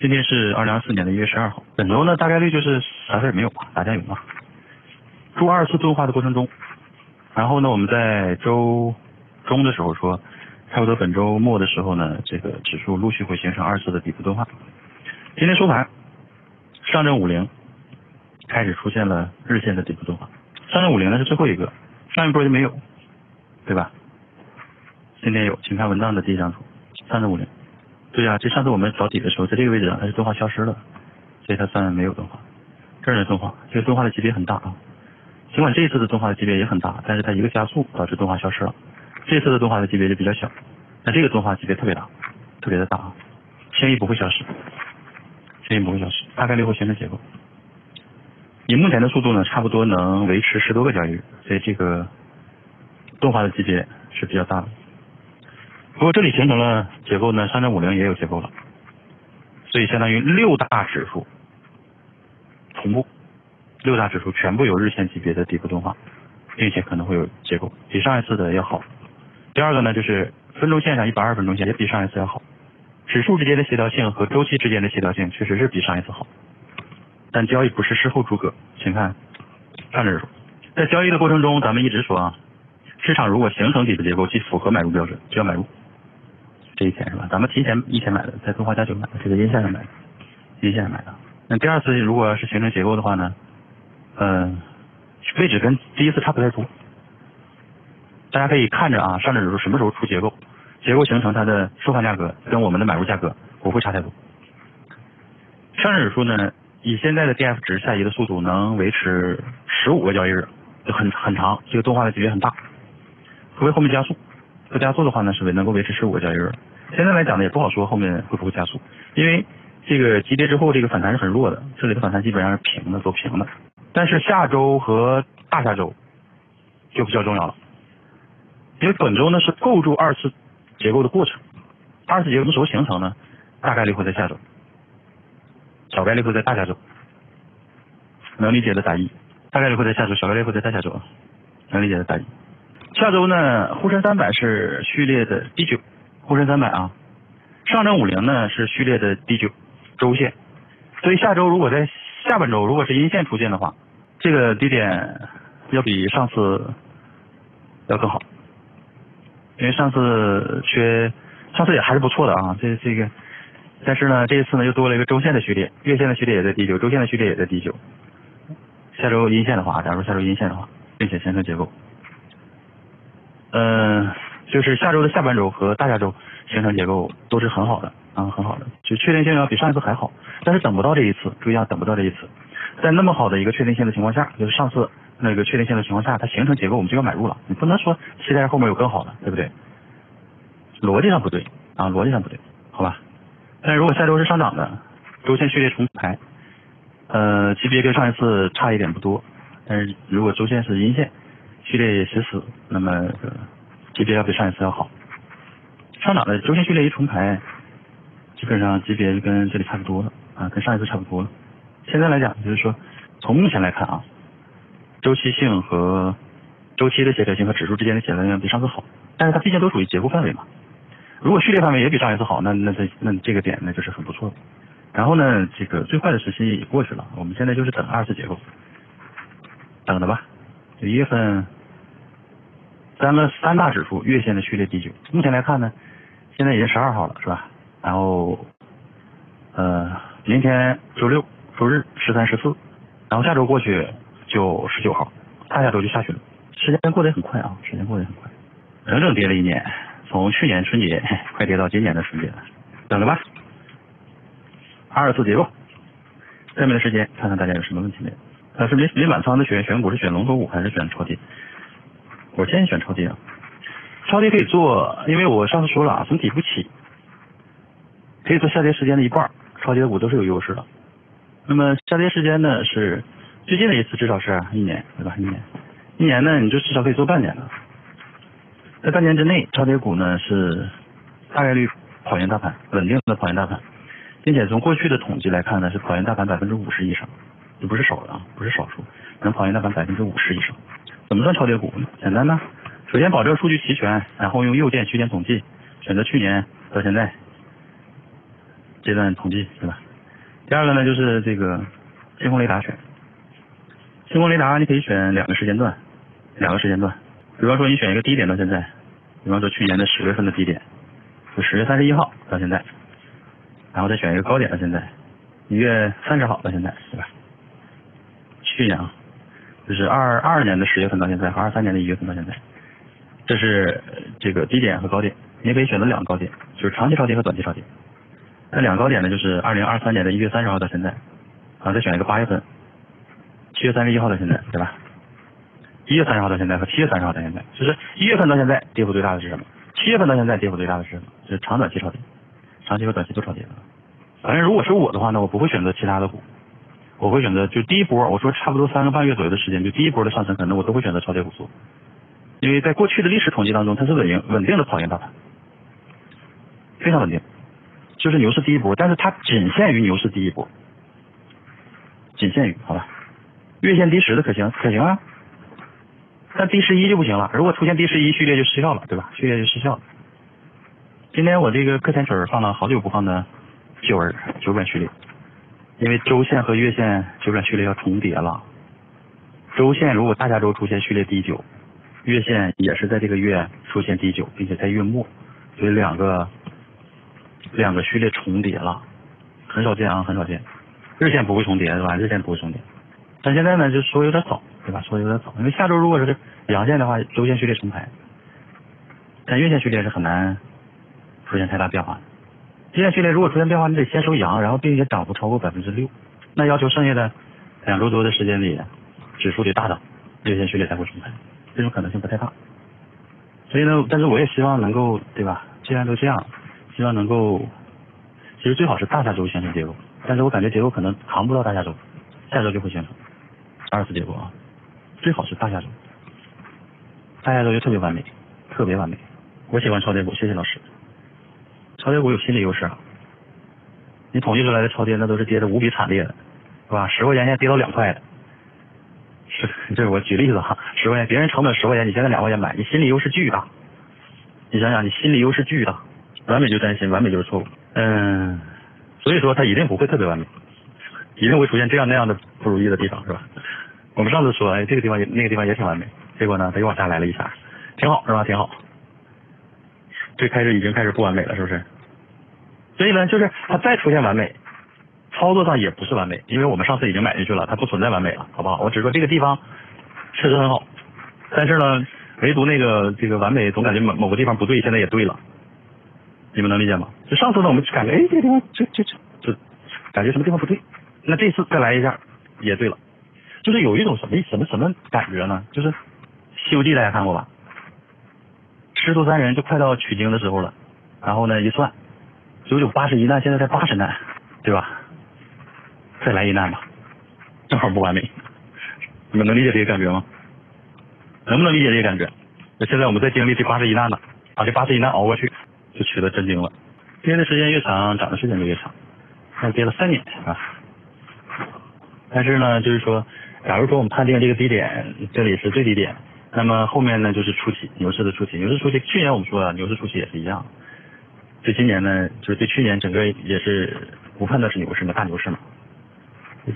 今天是2024年的1月12号。本周呢，大概率就是啥事儿没有吧，打架有闹。周二次对话的过程中，然后呢，我们在周中的时候说，差不多本周末的时候呢，这个指数陆续会形成二次的底部钝化。今天收盘，上证50开始出现了日线的底部钝化。上证50呢是最后一个，上一波就没有，对吧？今天有，请看文档的第一张图，上证50。对啊，这上次我们找底的时候，在这个位置上它是钝化消失了，所以它算没有钝化。这儿的钝化，这个钝化的级别很大啊。尽管这一次的钝化的级别也很大，但是它一个加速导致钝化消失了。这次的钝化的级别就比较小，但这个钝化级别特别大，特别的大啊。偏移不会消失，偏移不会消失，大概率会形成结构。以目前的速度呢，差不多能维持10多个交易日，所以这个钝化的级别是比较大的。不过这里形成了结构呢，上证50也有结构了，所以相当于6大指数同步，6大指数全部有日线级别的底部钝化，并且可能会有结构，比上一次的要好。第二个呢，就是分钟线上120分钟线也比上一次要好，指数之间的协调性和周期之间的协调性确实是比上一次好，但交易不是事后诸葛。请看上证指数，在交易的过程中，咱们一直说啊，市场如果形成底部结构，既符合买入标准，就要买入。这一天是吧？咱们提前一天买的，在中华加九买的，这个阴线上买的，阴线上买的。那第二次如果是形成结构的话呢，位置跟第一次差不太多。大家可以看着啊，上证指数什么时候出结构，结构形成它的收盘价格跟我们的买入价格不会差太多。上证指数呢，以现在的 DF 值下移的速度能维持15个交易日，就很长，这个钝化的级别很大，除非后面加速。不加速的话呢，是能够维持15个交易日。现在来讲呢，也不好说后面会不会加速，因为这个级别之后这个反弹是很弱的，这里的反弹基本上是平的，走平的。但是下周和大下周就比较重要了，因为本周呢是构筑二次结构的过程，二次结构的时候形成呢，大概率会在下周，小概率会在大下周，能理解的打一，大概率会在下周，小概率会在大下周，能理解的打一。下周呢，沪深300是序列的第9，沪深300啊，上证50呢是序列的第9周线，所以下周如果在下半周如果是阴线出现的话，这个低点要比上次要更好，因为上次也还是不错的啊，这个，但是呢这一次呢又多了一个周线的序列，月线的序列也在第9，周线的序列也在第9。下周阴线的话，假如下周阴线的话，并且形成结构。就是下周的下半周和大下周形成结构都是很好的啊，很好的，就确定性要比上一次还好，但是等不到这一次，注意啊，等不到这一次，在那么好的一个确定性的情况下，就是上次那个确定性的情况下，它形成结构我们就要买入了，你不能说期待后面有更好的，对不对？逻辑上不对啊，逻辑上不对，好吧？但如果下周是上涨的，周线序列重排，级别跟上一次差一点不多，但是如果周线是阴线。序列也死死，那么级别要比上一次要好。上涨的周线序列一重排，基本上级别就跟这里差不多了啊，跟上一次差不多了。现在来讲，就是说从目前来看啊，周期性和周期的协调性和指数之间的协调性比上次好，但是它毕竟都属于结构范围嘛。如果序列范围也比上一次好，那这个点呢就是很不错的。然后呢，这个最坏的时期也过去了，我们现在就是等二次结构，等着吧。1月份。咱们3大指数月线的序列第9，目前来看呢，现在已经12号了，是吧？然后，明天周6、周日13、14，然后下周过去就19号，大下周就下去了。时间过得也很快啊，时间过得也很快，整整跌了1年，从去年春节快跌到今年的春节了，等着吧。二次结构，下面的时间看看大家有什么问题没有？但是没满仓的选股是选龙头股还是选超跌？我建议选超跌啊，超跌可以做，因为我上次说了啊，从底部起，可以做下跌时间的1半，超跌股都是有优势的。那么下跌时间呢是最近的一次，至少是1年，对吧？一年呢，你就至少可以做半年了。在半年之内，超跌股呢是大概率跑赢大盘，稳定的跑赢大盘，并且从过去的统计来看呢，是跑赢大盘50%以上，这不是少的啊，不是少数，能跑赢大盘50%以上。怎么算超跌股呢？简单呢，首先保证数据齐全，然后用右键区间统计，选择去年到现在这段统计，对吧？第二个呢就是这个星空雷达选。星空雷达你可以选两个时间段，比方说你选一个低点到现在，比方说去年的10月份的低点，就10月31号到现在，然后再选一个高点到现在，1月30号到现在，对吧？去年啊，就是22年的10月份到现在和23年的1月份到现在，这是这个低点和高点。你也可以选择两个高点，就是长期超跌和短期超跌。那两个高点呢，就是2023年的1月30号到现在，然后再选一个8月份，7月31号到现在，对吧？1月30号到现在和7月30号到现在，就是1月份到现在跌幅最大的是什么？7月份到现在跌幅最大的是什么？就是长短期超跌，长期和短期都超跌。反正如果是我的话呢，我不会选择其他的股，我会选择就第一波，我说差不多3个半月左右的时间，就第一波的上升，可能我都会选择超跌股做，因为在过去的历史统计当中，它是稳定的跑赢大盘，非常稳定，就是牛市第一波，但是它仅限于牛市第一波，仅限于，好吧？月线低10的可行啊。但D11就不行了，如果出现D11序列就失效了，对吧？序列就失效了。今天我这个课前曲放了好久不放的序文9转序列，因为周线和月线9转序列要重叠了。周线如果大下周出现序列D9，月线也是在这个月出现D9，并且在月末，所以两个序列重叠了，很少见啊，很少见。日线不会重叠，对吧？日线不会重叠。但现在呢，就说有点早。对吧？说的有点早，因为下周如果是阳线的话，周线序列重排，但月线序列是很难出现太大变化的。月线序列如果出现变化，你得先收阳，然后并且涨幅超过6%，那要求剩下的2周多的时间里，指数得大涨，月线序列才会重排，这种可能性不太大。所以呢，但是我也希望能够，对吧？既然都这样，希望能够，其实最好是大下周形成结构，但是我感觉结构可能扛不到大下周，下周就会形成2次结构啊。最好是大下周，大下周就特别完美，特别完美。我喜欢超跌股，谢谢老师。超跌股有心理优势啊，你统计出来的超跌那都是跌的无比惨烈的，是吧？10块钱现在跌到2块了，是，这是我举例子哈。10块钱，别人成本10块钱，你现在2块钱买，你心理优势巨大。你想想，你心理优势巨大，完美就担心，完美就是错误。所以说它一定不会特别完美，一定会出现这样那样的不如意的地方，是吧？我们上次说，哎，这个地方也那个地方也挺完美，结果呢，它又往下来了一下，挺好，是吧？挺好。这开始已经开始不完美了，是不是？所以呢，就是它再出现完美，操作上也不是完美，因为我们上次已经买进去了，它不存在完美了，好不好？我只说这个地方确实很好，但是呢，唯独那个这个完美总感觉某个地方不对，现在也对了，你们能理解吗？就上次呢，我们感觉，哎，这个地方这感觉什么地方不对，那这次再来一下也对了。就是有一种什么感觉呢？就是《西游记》大家看过吧？师徒3人就快到取经的时候了，然后呢一算，981难，现在才80难，对吧？再来1难吧，正好不完美。你们能理解这个感觉吗？能不能理解这个感觉？那现在我们在经历第81难了，把这81难熬过去，就取得真经了。跌的时间越长，涨的时间就越长，那跌了3年啊。但是呢，就是说，假如说我们判定这个低点，这里是最低点，那么后面呢就是初期牛市的初期，牛市初期去年我们说了，牛市初期也是一样，对今年呢，就是对去年整个也是不判断是牛市嘛，大牛市嘛，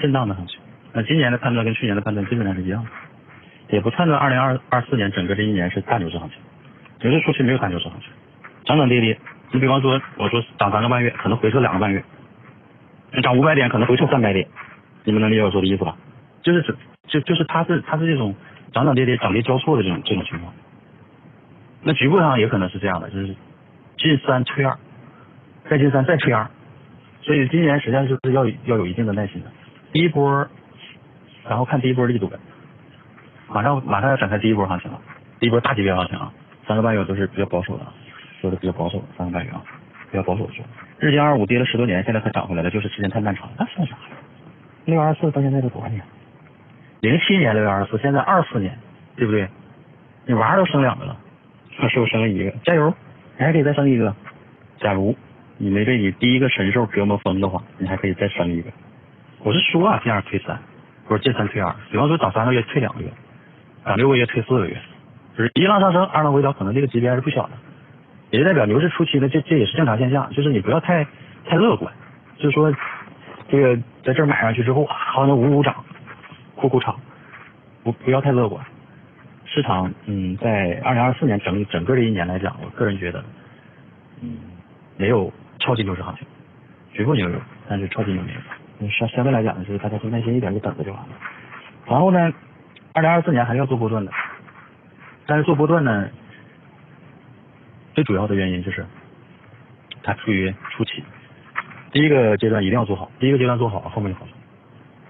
震荡的上去。那今年的判断跟去年的判断基本上是一样的，也不判断2024年整个这一年是大牛市行情，牛市初期没有大牛市行情，涨涨跌跌。你比方说，我说涨3个半月，可能回撤2个半月；你涨500点，可能回撤300点。你们能理解我说的意思吧？就是它是这种涨涨跌跌、涨跌交错的这种情况。那局部上也可能是这样的，就是进3退2，再进3再退2。所以今年实际上就是要有一定的耐心的。第一波，然后看第一波力度呗。马上要展开第一波行情了，第一波大级别行情啊，3个半月都是比较保守的，说的比较保守的3个半月啊，比较保守的说。日经25跌了10多年，现在快涨回来了，就是时间太漫长了，那算啥呀？6月24到现在都多少年？07年6月24，现在24年，对不对？你娃都生2个了，那是不是生了1个？加油，你还可以再生1个。假如你没被你第一个神兽折磨疯的话，你还可以再生1个。我是说啊，进2退3，不是进3退2。比方说涨3个月退2个月，涨6个月退4个月，就是一浪上升，2浪回调，可能这个级别还是不小的，也就代表牛市初期的这也是正常现象，就是你不要太乐观，就是说。这个在这儿买上去之后，好像五五涨，苦苦涨，不要太乐观。市场在2024年整个这一年来讲，我个人觉得没有超级牛市行情，局部牛市，但是超级牛没有。相对来讲呢，就是大家都耐心一点，就等着就完了。然后呢，2024年还是要做波段的，但是做波段呢，最主要的原因就是它处于初期。第一个阶段一定要做好，第一个阶段做好，后面就好做，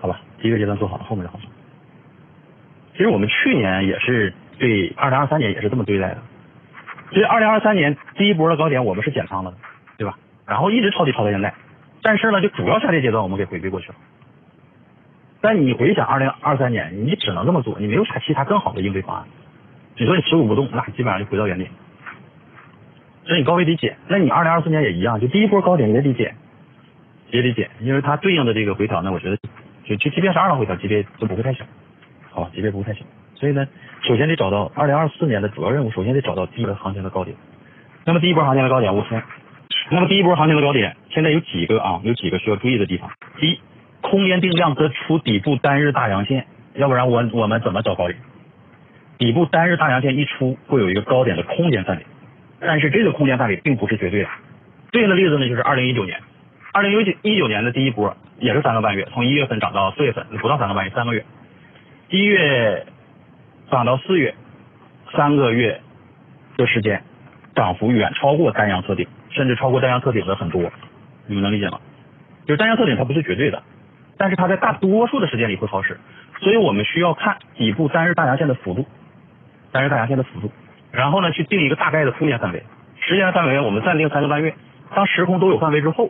好吧？第一个阶段做好，后面就好做。其实我们去年也是对2023年也是这么对待的。其实2023年第一波的高点我们是减仓了的，对吧？然后一直抄底到现在，但是呢，就主要下跌阶段我们给回避过去了。但你回想2023年，你只能这么做，你没有啥其他更好的应对方案。你说你持股不动，那基本上就回到原点。所以你高位理解，那你2024年也一样，就第一波高点你得理解。也理解，因为它对应的这个回调呢，我觉得就即便是二浪回调，级别都不会太小，好吧，级别不会太小。所以呢，首先得找到2024年的主要任务，首先得找到第一波行情的高点。那么第一波行情的高点，现在有几个啊，有几个需要注意的地方。第一，空间定量得出底部单日大阳线，要不然我们怎么找高点？底部单日大阳线一出，会有一个高点的空间范围，但是这个空间范围并不是绝对的。对应的例子呢，就是2019年。2019年的第一波也是3个半月，从1月份涨到4月份，不到3个半月，3个月，1月涨到4月，3个月的时间，涨幅远超过单阳测顶，甚至超过单阳测顶的很多，你们能理解吗？就是单阳测顶它不是绝对的，但是它在大多数的时间里会好使，所以我们需要看底部单日大阳线的幅度，然后呢去定一个大概的空间范围，时间的范围我们暂定3个半月，当时空都有范围之后，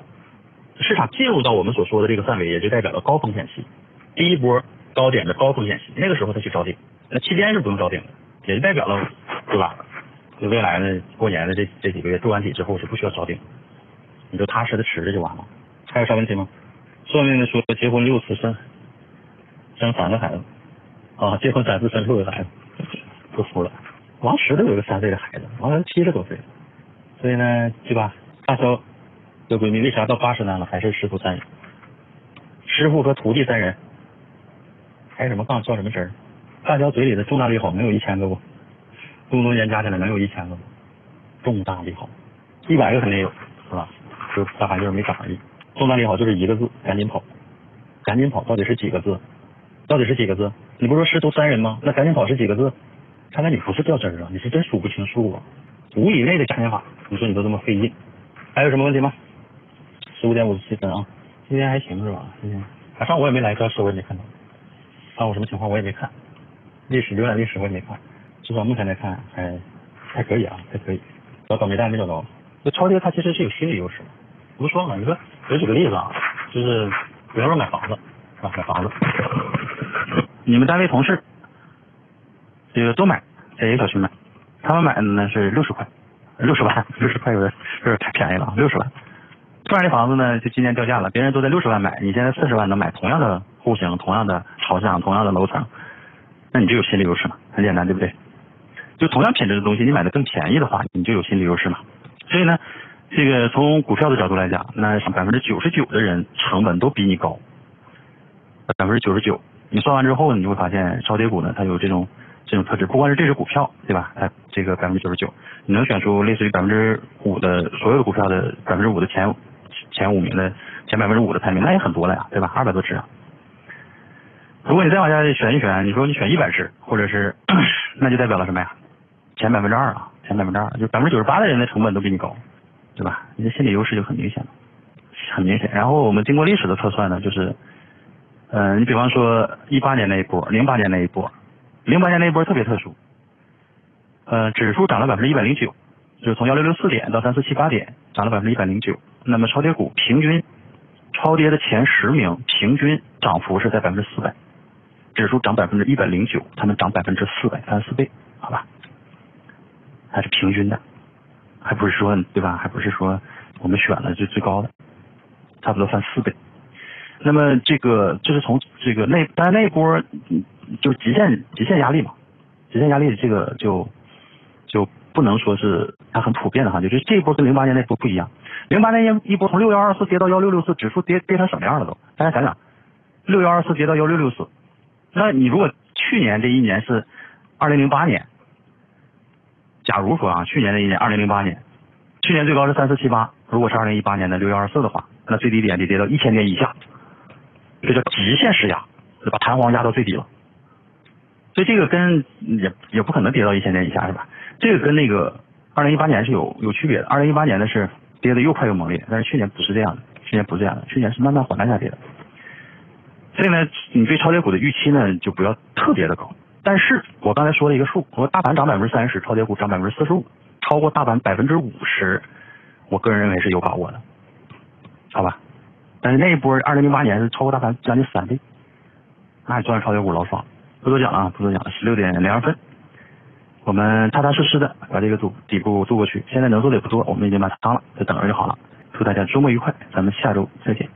市场进入到我们所说的这个范围，也就代表了高风险期，第一波高点的高风险期，那个时候它去找顶，那期间是不用找顶的，也就代表了，对吧？就未来呢，过年的这几个月做完底之后是不需要找顶，你就踏实的持着就完了。还有啥问题吗？算命的说结婚6次生3个孩子，啊，结婚3次生6个孩子，都服了。王石都有个3岁的孩子，王石70多岁，所以呢，对吧？大嫂。这闺蜜为啥到80难了还是师傅3人？师傅和徒弟3人，开什么杠较什么真儿？大家嘴里的重大利好能有1000个不？中东人加起来能有1000个不？重大利好，100个肯定有，是吧？就大概就是没涨而已。重大利好就是1个字，赶紧跑，赶紧跑，到底是几个字？你不说师徒3人吗？那赶紧跑是几个字？看来你不是掉针儿啊，你是真数不清数啊！5以内的加减法，你说你都这么费劲，还有什么问题吗？15:57啊，今天还行是吧？上午我也没来，这事我也没看到。上午什么情况我也没看，浏览历史我也没看，至少目前来看还可以啊，还可以。找倒霉蛋没找到。这超跌它其实是有心理优势。怎么说呢？你说我举个例子啊，就是比方说买房子啊，你们单位同事这个都买，在一个小区买，他们买的呢是60块，60万，60块有点太便宜了，60万。突然这房子呢，就今年掉价了，别人都在60万买，你现在40万能买同样的户型、同样的朝向、同样的楼层，那你就有心理优势了，很简单，对不对？就同样品质的东西，你买的更便宜的话，你就有心理优势了。所以呢，这个从股票的角度来讲，那99%的人成本都比你高，99%，你算完之后，你就会发现超跌股呢，它有这种特质，不光是这只股票，对吧？它这个99%，你能选出类似于5%的所有的股票的5%的前5名的前5%的排名，那也很多了呀，对吧？200多只啊。如果你再往下选一选，你说你选100只，或者是，那就代表了什么呀？前2%啊，前2%，就98%的人的成本都比你高，对吧？你的心理优势就很明显了，很明显。然后我们经过历史的测算呢，就是，你比方说18年那一波，08年那一波，特别特殊，指数涨了109%，就是从1664点到3478点，涨了109%。那么超跌股平均，超跌的前10名平均涨幅是在400%，指数涨109%，他们涨400%，34倍，好吧？还是平均的，还不是说对吧？还不是说我们选了就最高的，差不多4倍。那么这是从这个那波就极限压力嘛，这个就不能说是它很普遍的哈，就是这一波跟08年那波不一样。08年一波从6124跌到1664，指数跌成什么样了都？大家想想，6124跌到1664，那你如果去年这一年是2008年，假如说啊，去年这一年2008年，去年最高是3478，如果是2018年的6124的话，那最低点得跌到1000点以下，这叫极限施压，把弹簧压到最低了。所以这个跟也不可能跌到1000点以下是吧？这个跟那个2018年是有区别的。2018年的是跌的又快又猛烈，但是去年不是这样的，去年不是这样的，去年是慢慢缓慢下跌的。所以呢，你对超跌股的预期呢就不要特别的高。但是我刚才说了一个数，我大盘涨30%，超跌股涨45%，超过大盘50%，我个人认为是有把握的，好吧？但是那一波2008年是超过大盘将近3倍，那你赚超跌股老爽。不多讲了啊，不多讲了，16:02，我们踏踏实实的把这个底部做过去。现在能做的也不多，我们已经把它扛了，就等着就好了。祝大家周末愉快，咱们下周再见。